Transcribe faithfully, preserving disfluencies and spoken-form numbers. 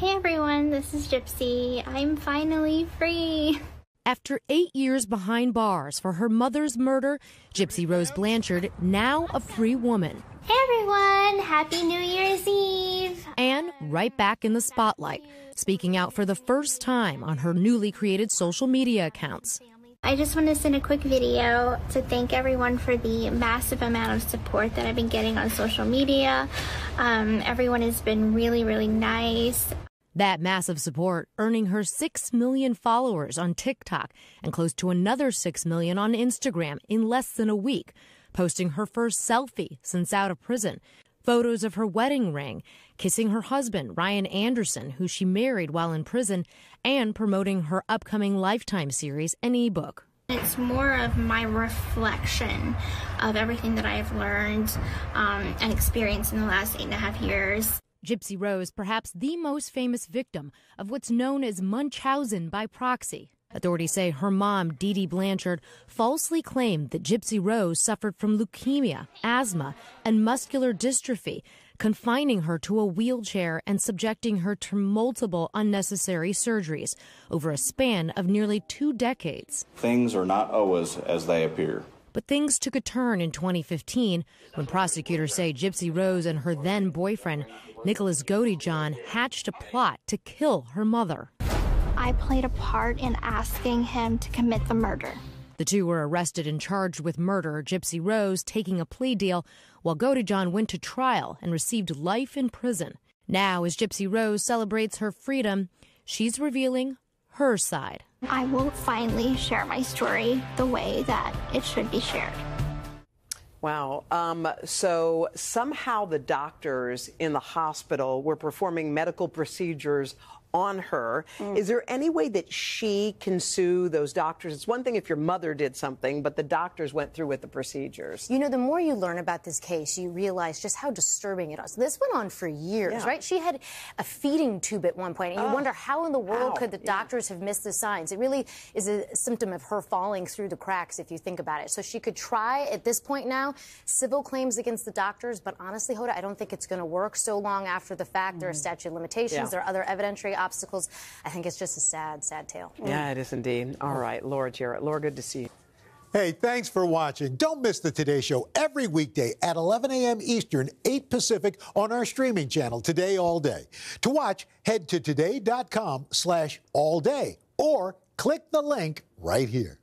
Hey everyone, this is Gypsy. I'm finally free. After eight years behind bars for her mother's murder, Gypsy Rose Blanchard, now a free woman. Hey everyone, happy New Year's Eve. And right back in the spotlight, speaking out for the first time on her newly created social media accounts. I just want to send a quick video to thank everyone for the massive amount of support that I've been getting on social media. Um, everyone has been really, really nice. That massive support earning her six million followers on TikTok and close to another six million on Instagram in less than a week, posting her first selfie since out of prison, photos of her wedding ring, kissing her husband, Ryan Anderson, who she married while in prison, and promoting her upcoming Lifetime series and ebook. It's more of my reflection of everything that I've learned um, and experienced in the last eight and a half years. Gypsy Rose, perhaps the most famous victim of what's known as Munchausen by proxy. Authorities say her mom, Dee Dee Blanchard, falsely claimed that Gypsy Rose suffered from leukemia, asthma, and muscular dystrophy, confining her to a wheelchair and subjecting her to multiple unnecessary surgeries over a span of nearly two decades. Things are not always as they appear. But things took a turn in twenty fifteen when prosecutors say Gypsy Rose and her then-boyfriend, Nicholas Godijohn, hatched a plot to kill her mother. I played a part in asking him to commit the murder. The two were arrested and charged with murder, Gypsy Rose taking a plea deal, while Godijohn went to trial and received life in prison. Now, as Gypsy Rose celebrates her freedom, she's revealing her side. I will finally share my story the way that it should be shared. Wow. Um, so somehow the doctors in the hospital were performing medical procedures on her. Mm. Is there any way that she can sue those doctors? It's one thing if your mother did something, but the doctors went through with the procedures. You know, the more you learn about this case, you realize just how disturbing it is. This went on for years, yeah. right? She had a feeding tube at one point, and you oh. wonder how in the world Ow. could the doctors yeah. have missed the signs. It really is a symptom of her falling through the cracks, if you think about it. So she could try, at this point now, civil claims against the doctors, but honestly, Hoda, I don't think it's going to work so long after the fact. Mm-hmm. There are statute of limitations, yeah. there are other evidentiary obstacles. I think it's just a sad, sad tale. Yeah, it is indeed. All right, Laura Jarrett. Laura, good to see you. Hey, thanks for watching. Don't miss the Today Show every weekday at eleven a m Eastern, eight Pacific on our streaming channel, Today All Day. To watch, head to today dot com slash all day or click the link right here.